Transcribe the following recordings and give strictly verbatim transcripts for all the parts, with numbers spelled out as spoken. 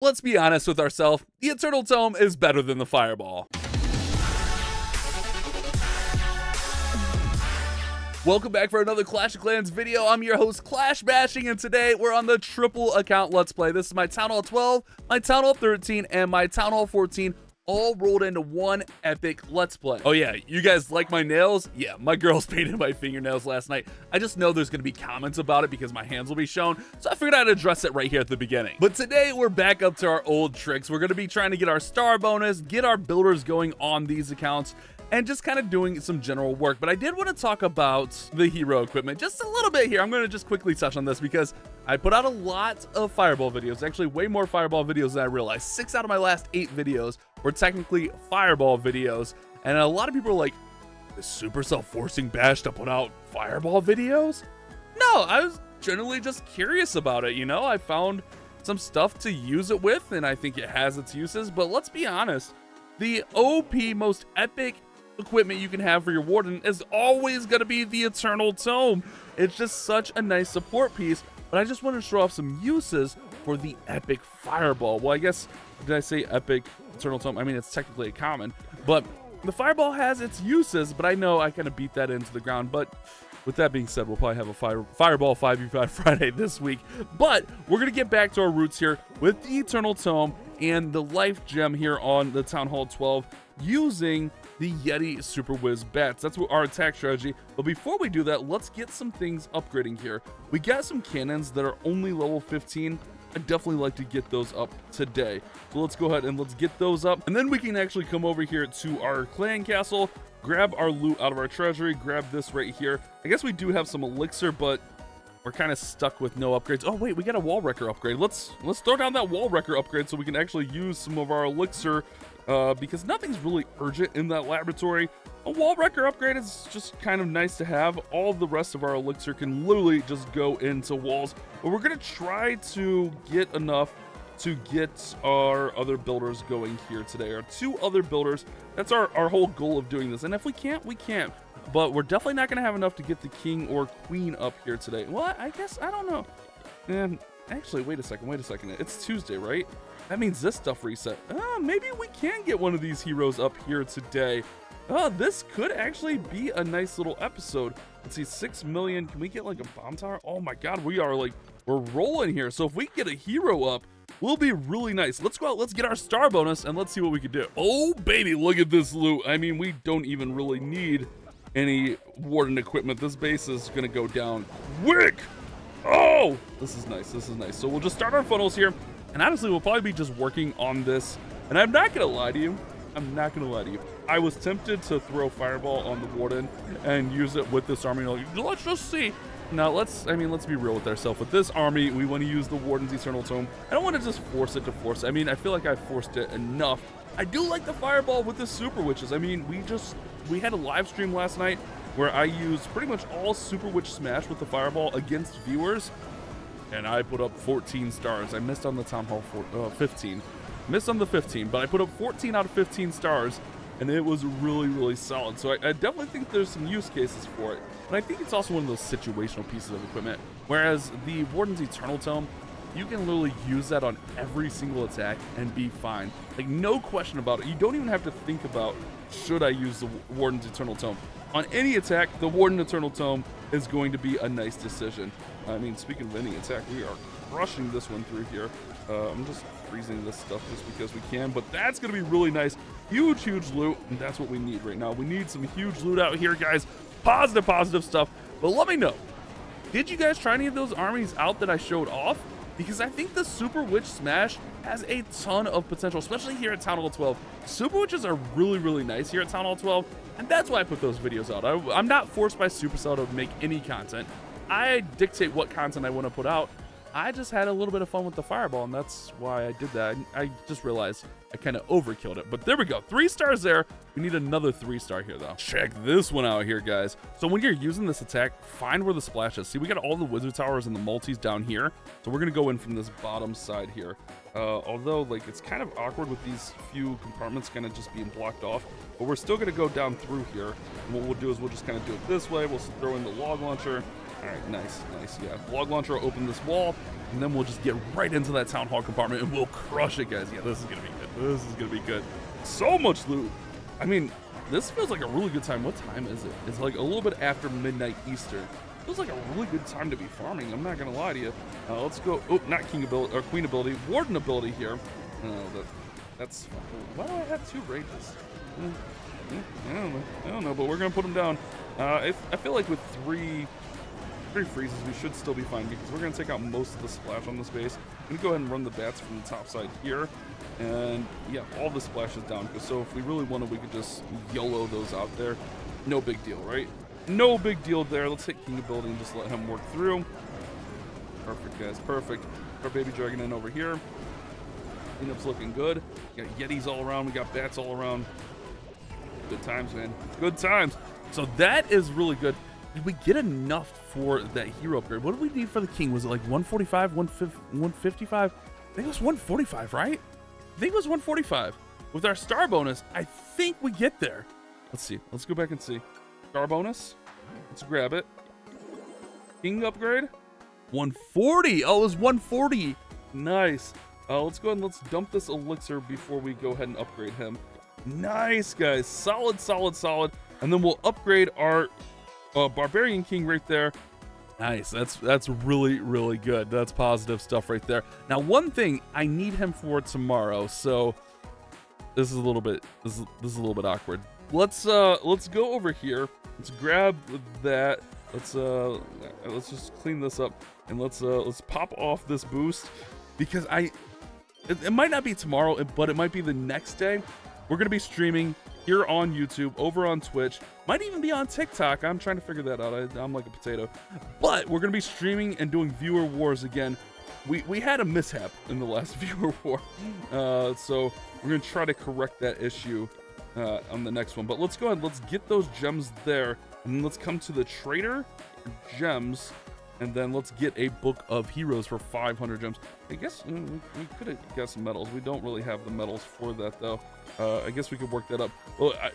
Let's be honest with ourselves, the Eternal Tome is better than the Fireball. Welcome back for another Clash of Clans video. I'm your host, Clash Bashing, and today we're on the triple account Let's Play. This is my Town Hall twelve, my Town Hall thirteen, and my Town Hall fourteen, all rolled into one epic Let's Play. Oh yeah, you guys like my nails? Yeah, my girls painted my fingernails last night. I just know there's gonna be comments about it because my hands will be shown, so I figured I'd address it right here at the beginning. But today, we're back up to our old tricks. We're gonna be trying to get our star bonus, get our builders going on these accounts, and just kind of doing some general work. But I did want to talk about the hero equipment just a little bit here. I'm going to just quickly touch on this because I put out a lot of Fireball videos, actually way more Fireball videos than I realized. Six out of my last eight videos were technically Fireball videos. And a lot of people are like, is Supercell forcing Bash to put out Fireball videos? No, I was generally just curious about it. You know, I found some stuff to use it with, and I think it has its uses. But let's be honest, the O P, most epic equipment you can have for your warden is always going to be the Eternal Tome. It's just such a nice support piece, but I just want to show off some uses for the epic Fireball. Well, I guess, did I say epic Eternal Tome? I mean, it's technically a common, but the Fireball has its uses, but I know I kind of beat that into the ground. But with that being said, we'll probably have a fire, Fireball five v five Friday this week, but we're going to get back to our roots here with the Eternal Tome and the Life Gem here on the Town Hall twelve using the Yeti Super Wiz Bats. That's our attack strategy. But before we do that, let's get some things upgrading here. We got some cannons that are only level fifteen. I'd definitely like to get those up today. So let's go ahead and let's get those up. And then we can actually come over here to our clan castle, grab our loot out of our treasury, grab this right here. I guess we do have some elixir, but we're kind of stuck with no upgrades. Oh wait, we got a wall wrecker upgrade. Let's let's throw down that wall wrecker upgrade so we can actually use some of our elixir, uh, because nothing's really urgent in that laboratory. A wall wrecker upgrade is just kind of nice to have. All the rest of our elixir can literally just go into walls, but we're gonna try to get enough to get our other builders going here today. Our two other builders, that's our, our whole goal of doing this. And if we can't, we can't. But we're definitely not going to have enough to get the king or queen up here today. Well, I guess, I don't know. And actually, wait a second, wait a second. It's Tuesday, right? That means this stuff reset. Oh, maybe we can get one of these heroes up here today. Oh, this could actually be a nice little episode. Let's see, six million. Can we get like a bomb tower? Oh my God, we are like, we're rolling here. So if we get a hero up, will be really nice. Let's go out, let's get our star bonus, and let's see what we can do. Oh baby, look at this loot. I mean, we don't even really need any warden equipment. This base is gonna go down quick. Oh, this is nice, this is nice. So we'll just start our funnels here, and honestly, we'll probably be just working on this. And I'm not gonna lie to you, I'm not gonna lie to you. I was tempted to throw Fireball on the warden and use it with this army. Like, let's just see. Now, let's, I mean, let's be real with ourselves. With this army, we want to use the Warden's Eternal Tome. I don't want to just force it to force it. I mean, I feel like I forced it enough. I do like the Fireball with the Super Witches. I mean, we just, we had a live stream last night where I used pretty much all Super Witch Smash with the Fireball against viewers, and I put up fourteen stars. I missed on the Town Hall four, uh, fifteen. Missed on the fifteen, but I put up fourteen out of fifteen stars, and it was really, really solid. So I, I definitely think there's some use cases for it. And I think it's also one of those situational pieces of equipment. Whereas the Warden's Eternal Tome, you can literally use that on every single attack and be fine. Like, no question about it. You don't even have to think about, should I use the Warden's Eternal Tome? On any attack, the Warden's Eternal Tome is going to be a nice decision. I mean, speaking of any attack, we are crushing this one through here. Uh, I'm just freezing this stuff just because we can, but that's gonna be really nice. Huge, huge loot, and that's what we need right now. We need some huge loot out here, guys. Positive, positive stuff. But let me know, did you guys try any of those armies out that I showed off? Because I think the Super Witch Smash has a ton of potential, especially here at Town Hall twelve. Super Witches are really, really nice here at Town Hall twelve, and that's why I put those videos out. I, I'm not forced by Supercell to make any content. I dictate what content I want to put out. I just had a little bit of fun with the Fireball, and that's why I did that. I, I just realized I kind of overkilled it, but there we go. Three stars there. We need another three star here, though. Check this one out here, guys. So when you're using this attack, find where the splash is. See, we got all the wizard towers and the multis down here, so we're gonna go in from this bottom side here. Uh, although, like, it's kind of awkward with these few compartments kind of just being blocked off, but we're still gonna go down through here. And what we'll do is we'll just kind of do it this way. We'll throw in the log launcher, Alright, nice, nice. Yeah, Log Launcher will open this wall, and then we'll just get right into that Town Hall compartment, and we'll crush it, guys. Yeah, this is going to be good. This is going to be good. So much loot. I mean, this feels like a really good time. What time is it? It's like a little bit after midnight Eastern. Feels like a really good time to be farming. I'm not going to lie to you. Uh, let's go. Oh, not King ability, or Queen ability. Warden ability here. Uh, that, that's... Why do I have two rages? I don't know, I don't know, but we're going to put them down. Uh, if, I feel like with three... Three freezes, we should still be fine because we're going to take out most of the splash on this base. I'm going to go ahead and run the bats from the top side here. And yeah, all the splash is down. So if we really wanted, we could just YOLO those out there. No big deal, right? No big deal there. Let's hit King ability and just let him work through. Perfect, guys. Perfect. Our baby dragon in over here. Cleanup's looking good. We got Yetis all around. We got bats all around. Good times, man. Good times. So that is really good. Did we get enough for that hero upgrade? What did we need for the king? Was it like one forty-five, one fifty-five? I think it was one forty-five, right? I think it was one forty-five. With our star bonus, I think we get there. Let's see. Let's go back and see. Star bonus. Let's grab it. King upgrade. one forty. Oh, it was one forty. Nice. Uh, let's go ahead and let's dump this elixir before we go ahead and upgrade him. Nice, guys. Solid, solid, solid. And then we'll upgrade our... Uh, Barbarian King right there. Nice. That's that's really, really good. That's positive stuff right there. Now, one thing, I need him for tomorrow, so this is a little bit this is, this is a little bit awkward. Let's uh let's go over here. Let's grab that. Let's uh let's just clean this up and let's uh let's pop off this boost because I it, it might not be tomorrow, but it might be the next day. We're gonna be streaming here on YouTube, over on Twitch, might even be on TikTok. I'm trying to figure that out. I, I'm like a potato. But we're going to be streaming and doing viewer wars again. We, we had a mishap in the last viewer war. Uh, so we're going to try to correct that issue uh, on the next one. But let's go ahead. Let's get those gems there. And let's come to the trader gems. And then let's get a book of heroes for five hundred gems. I guess we could have got some medals. We don't really have the medals for that, though. Uh, I guess we could work that up. Well, I,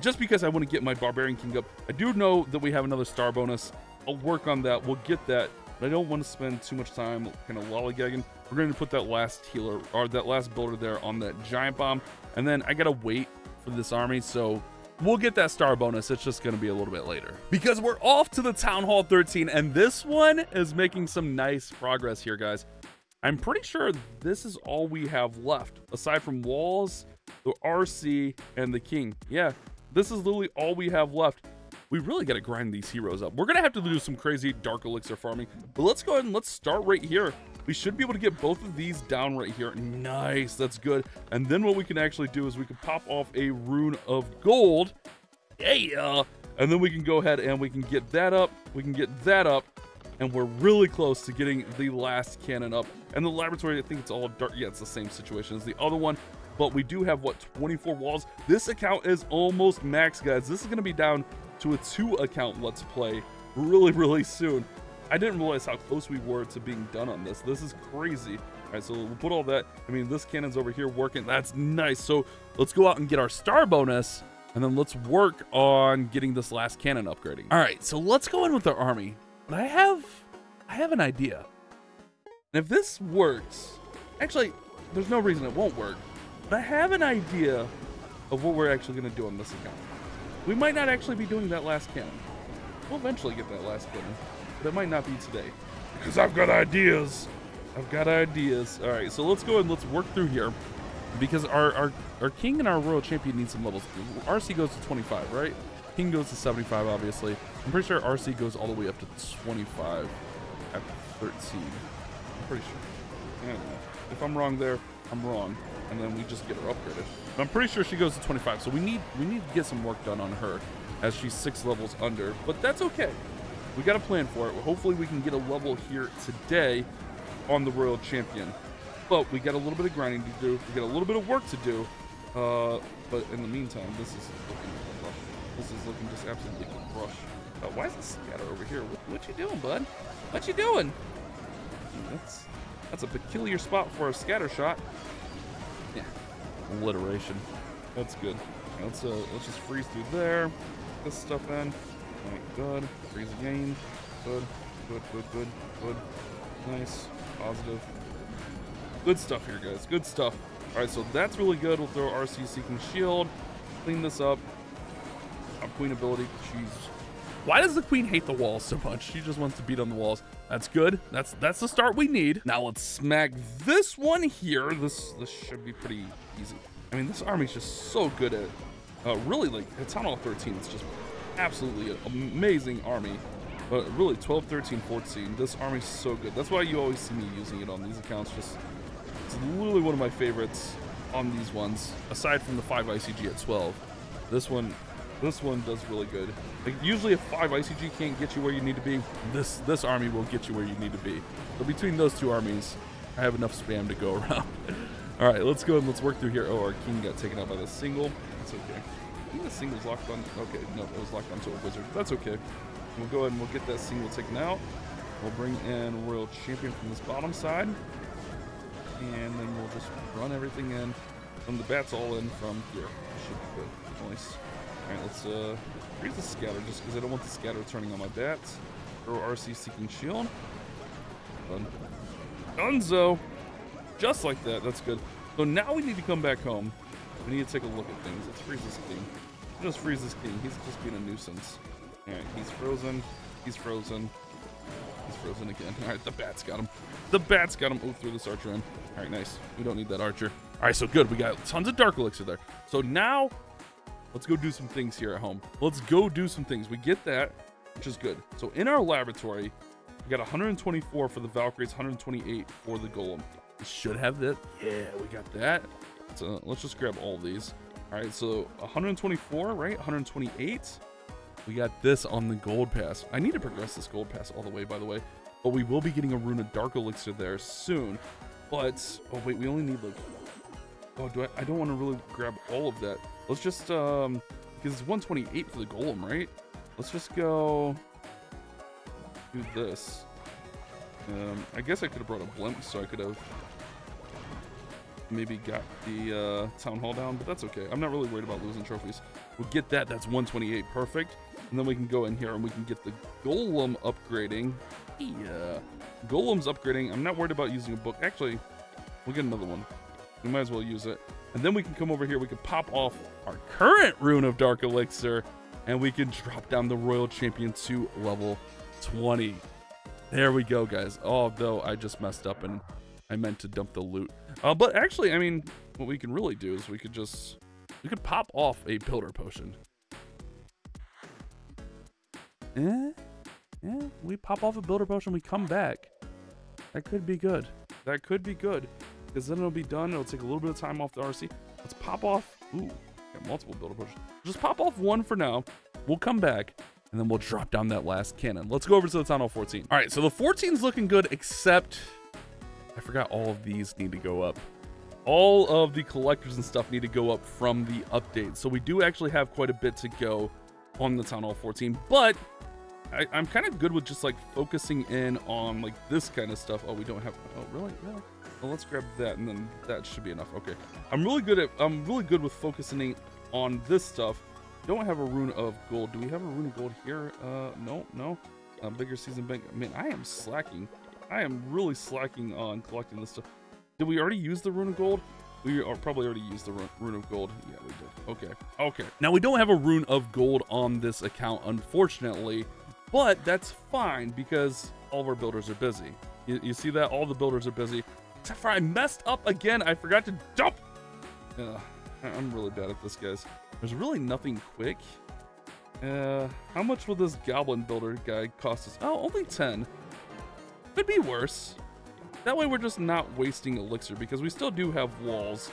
just because I want to get my Barbarian King up, I do know that we have another star bonus. I'll work on that. We'll get that. But I don't want to spend too much time kind of lollygagging. We're going to put that last healer or that last builder there on that giant bomb. And then I got to wait for this army, so... We'll get that star bonus. It's just going to be a little bit later because we're off to the Town Hall thirteen, and this one is making some nice progress here, guys. I'm pretty sure this is all we have left aside from walls, the R C, and the king. Yeah, this is literally all we have left. We really got to grind these heroes up. We're going to have to do some crazy dark elixir farming, but let's go ahead and let's start right here. We should be able to get both of these down right here. Nice, that's good. And then what we can actually do is we can pop off a rune of gold. Yeah! And then we can go ahead and we can get that up. We can get that up. And we're really close to getting the last cannon up. And the laboratory, I think it's all dark. Yeah, it's the same situation as the other one. But we do have, what, twenty-four walls? This account is almost max, guys. This is going to be down to a two account let's play really, really soon. I didn't realize how close we were to being done on this. This is crazy. All right, so we'll put all that. I mean, this cannon's over here working. That's nice. So let's go out and get our star bonus, and then let's work on getting this last cannon upgrading. All right, so let's go in with our army. But I have, I have an idea. And if this works, actually, there's no reason it won't work. But I have an idea of what we're actually going to do on this account. We might not actually be doing that last cannon. We'll eventually get that last cannon. That might not be today because I've got ideas. I've got ideas. All right, so let's go and let's work through here because our, our, our king and our royal champion need some levels. R C goes to twenty-five, right? King goes to seventy-five, obviously. I'm pretty sure R C goes all the way up to twenty-five after thirteen. I'm pretty sure. I don't know. If I'm wrong there, I'm wrong. And then we just get her upgraded. But I'm pretty sure she goes to twenty-five, so we need, we need to get some work done on her as she's six levels under, but that's okay. We got a plan for it. Hopefully we can get a level here today on the Royal Champion. But we got a little bit of grinding to do. We got a little bit of work to do. Uh, but in the meantime, this is looking rough. This is looking just absolutely crushed. Uh, why is this scatter over here? What, what you doing, bud? What you doing? That's that's a peculiar spot for a scatter shot. Yeah, alliteration. That's good. Let's uh, let's just freeze through there. Put this stuff in. All right, good. Freeze again. Good, good, good, good, good. Nice, positive. Good stuff here, guys, good stuff. All right, so that's really good. We'll throw R C Seeking Shield, clean this up. Our queen ability, jeez. Why does the queen hate the walls so much? She just wants to beat on the walls. That's good. That's that's the start we need. Now let's smack this one here. This this should be pretty easy. I mean, this army's just so good at, uh, really, like, at Town Hall thirteen, it's just absolutely an amazing army. But really, twelve, thirteen, fourteen, this army's so good. That's why you always see me using it on these accounts. Just, it's literally one of my favorites on these ones. Aside from the five I C G at twelve, this one, this one does really good. Like, usually, if five I C G can't get you where you need to be, this this army will get you where you need to be. But between those two armies, I have enough spam to go around. All right, let's go and let's work through here. Oh, our king got taken out by the single. That's okay. I think the single's locked on. Okay, no, it was locked onto a wizard. That's okay. We'll go ahead and we'll get that single taken out. We'll bring in Royal Champion from this bottom side. And then we'll just run everything in. And the bats all in from here. Should be good. Nice. All right, let's uh, here's the scatter, just because I don't want the scatter turning on my bats. Throw R C Seeking Shield. Done. Dunzo! Just like that, that's good. So now we need to come back home. We need to take a look at things. Let's freeze this king. Just freeze this king. He's just being a nuisance. All right, he's frozen. He's frozen. He's frozen again. All right, the bats got him. The bats got him. Oh, threw this archer in. All right, nice. We don't need that archer. All right, so good. We got tons of dark elixir there. So now let's go do some things here at home. Let's go do some things. We get that, which is good. So in our laboratory, we got one hundred twenty-four for the Valkyries, one hundred twenty-eight for the golem. Should have that. Yeah, we got that. So let's just grab all these. All right, so one hundred twenty-four, right? one hundred twenty-eight. We got this on the gold pass. I need to progress this gold pass all the way, by the way. But we will be getting a rune of dark elixir there soon. But oh wait, we only need like, oh, do I? I don't want to really grab all of that. Let's just um, because it's one twenty-eight for the golem, right? Let's just go do this. Um, I guess I could have brought a blimp, so I could have maybe got the uh, Town Hall down, but that's okay. I'm not really worried about losing trophies. We'll get that. That's one twenty-eight. Perfect. And then we can go in here and we can get the golem upgrading. Yeah. Golem's upgrading. I'm not worried about using a book. Actually, we'll get another one. We might as well use it. And then we can come over here. We can pop off our current Rune of Dark Elixir, and we can drop down the Royal Champion to level twenty. There we go, guys. Although I just messed up and I meant to dump the loot. Uh, but actually, I mean, what we can really do is we could just, we could pop off a Builder Potion. Eh? Yeah, we pop off a Builder Potion, we come back. That could be good. That could be good. Because then it'll be done. It'll take a little bit of time off the R C. Let's pop off. Ooh, got multiple Builder Potions. Just pop off one for now. We'll come back. And then we'll drop down that last cannon. Let's go over to the Town Hall fourteen. All right, so the fourteen's looking good, except I forgot all of these need to go up. All of the collectors and stuff need to go up from the update. So we do actually have quite a bit to go on the Town Hall fourteen, but I, I'm kind of good with just like focusing in on like this kind of stuff. Oh, we don't have, oh really? No. Well, let's grab that and then that should be enough. Okay. I'm really good at, I'm really good with focusing on this stuff. Don't have a rune of gold. Do we have a rune of gold here? Uh, no, no. Uh, bigger season bank. I mean, I am slacking. I am really slacking on collecting this stuff. Did we already use the rune of gold? We are probably already used the rune of gold. Yeah, we did. Okay, okay. Now, we don't have a rune of gold on this account, unfortunately, but that's fine because all of our builders are busy. You, you see that? All the builders are busy. Except for I messed up again. I forgot to dump. Ugh. I'm really bad at this, guys. There's really nothing quick. Uh, how much will this goblin builder guy cost us? Oh, only ten. Could be worse. That way we're just not wasting elixir because we still do have walls.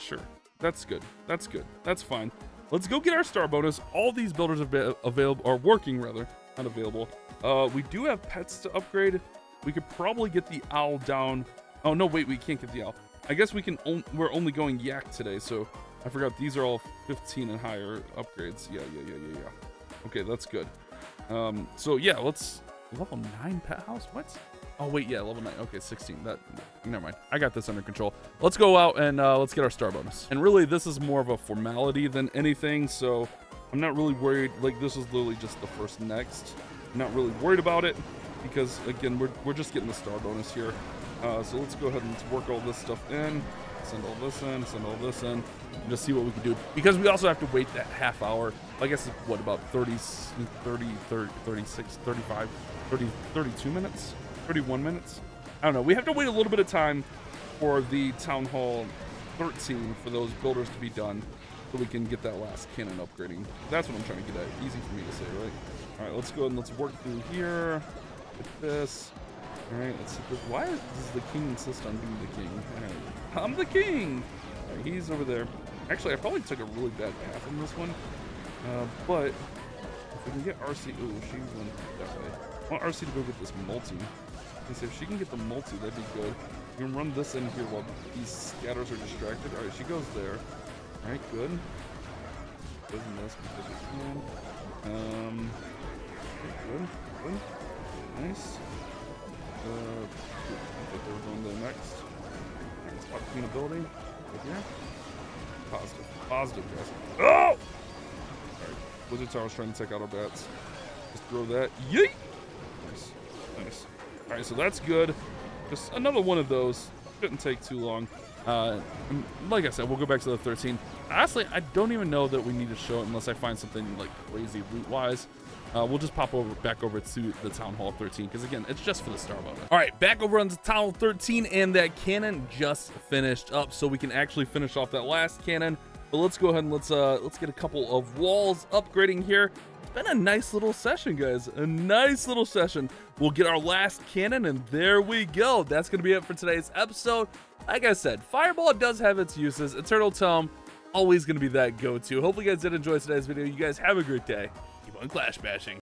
Sure, that's good. That's good. That's fine. Let's go get our star bonus. All these builders are available, are working rather, not available. Uh, we do have pets to upgrade. We could probably get the owl down. Oh no, wait, we can't get the owl. I guess we can, on, we're only going yak today, so I forgot these are all fifteen and higher upgrades. Yeah, yeah, yeah, yeah, yeah. Okay, that's good. Um, so yeah, let's, level nine pet house, what? Oh wait, yeah, level nine, okay, sixteen, that, never mind. I got this under control. Let's go out and uh, let's get our star bonus. And really, this is more of a formality than anything, so I'm not really worried. Like, this is literally just the first next. not really worried about it because, again, we're, we're just getting the star bonus here. Uh, so let's go ahead and let's work all this stuff in. Send all this in, send all this in, and just see what we can do. Because we also have to wait that half hour. I guess, what, about thirty, thirty, thirty, thirty-six, thirty-five, thirty, thirty-two minutes? thirty-one minutes? I don't know. We have to wait a little bit of time for the Town Hall thirteen for those builders to be done so we can get that last cannon upgrading. That's what I'm trying to get at. Easy for me to say, right? All right, let's go ahead and let's work through here with this. All right, let's see. Why does the king insist on being the king? All right. I'm the king! All right, he's over there. Actually, I probably took a really bad path in this one. Uh, but if we can get R C... Ooh, she went that way. I want R C to go get this multi. And so if she can get the multi, that'd be good. We can run this in here while these scatters are distracted. All right, she goes there. All right, good. Doesn't this because we can. Um, good, good. Nice. Uh, I think we're going there next. Let's pop between a building. Right here. Positive. Positive, guys. Oh! Alright. Blizzard Tower's trying to take out our bats. Just throw that. Yeet! Nice. Nice. Alright, so that's good. Just another one of those. Shouldn't take too long. Uh, like I said, we'll go back to the thirteen. Honestly, I don't even know that we need to show it unless I find something like crazy loot-wise. Uh, we'll just pop over back over to the Town Hall thirteen because, again, it's just for the star bonus. All right, back over on the Town Hall thirteen, and that cannon just finished up, so we can actually finish off that last cannon. But let's go ahead and let's uh, let's get a couple of walls upgrading here. It's been a nice little session, guys. A nice little session. We'll get our last cannon, and there we go. That's going to be it for today's episode. Like I said, Fireball does have its uses. Eternal Tome, always going to be that go-to. Hopefully, you guys did enjoy today's video. You guys have a great day. Clash bashing.